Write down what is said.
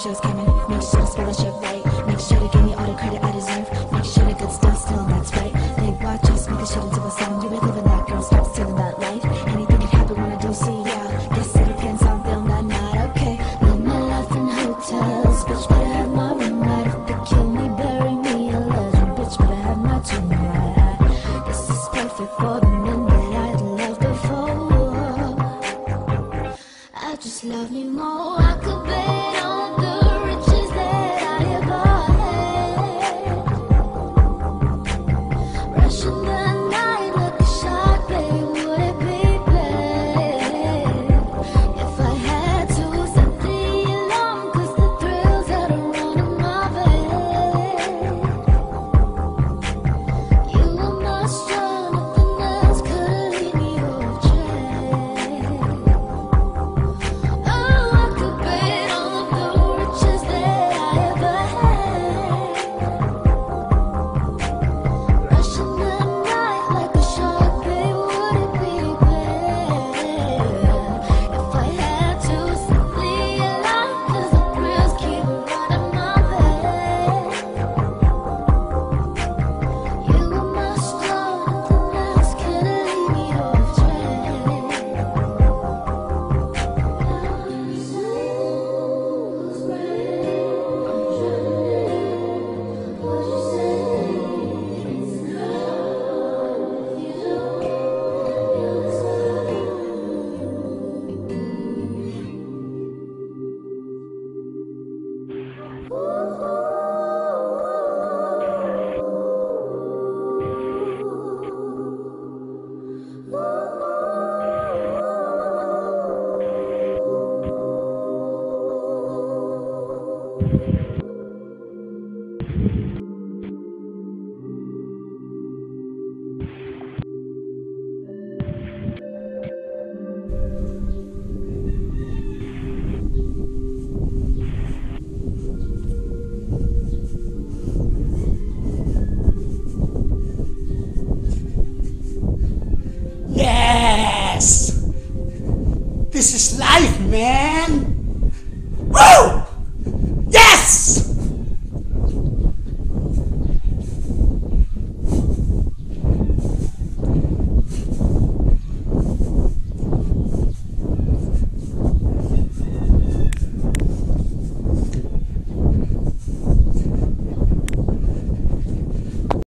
shows coming. Make sure to spell the shit right. Make sure to give me all the credit I deserve. Make sure the good stuff still, that's right. They watch us make a shit into a song. You ain't living that, girl, stop stealing that life. Anything can happen when I do see ya. They said it again, so I'm feeling that not okay. Live my life in hotels. Bitch, better have my room right. If they kill me, bury me alive. Bitch, better have my tomb right. This is perfect for the men that I loved before. I just love me more. I could bet on the riches that I ever had. Rushing the night like a shot, babe, would it be bad if I had to set the alarm? 'Cause the thrills that are running my bed. You were my strength, nothing else could lead me off track. Oh, I could bet all of the riches that I ever had. Rushing the night like a shark, babe, would it be bad if I had to set the alarm? 'Cause the thrills keep running my bed. You were my strong, nothing else could lead me off track. I'm so afraid, I'm drowning. What you say is not what you do. You're so Yes! This is life, man!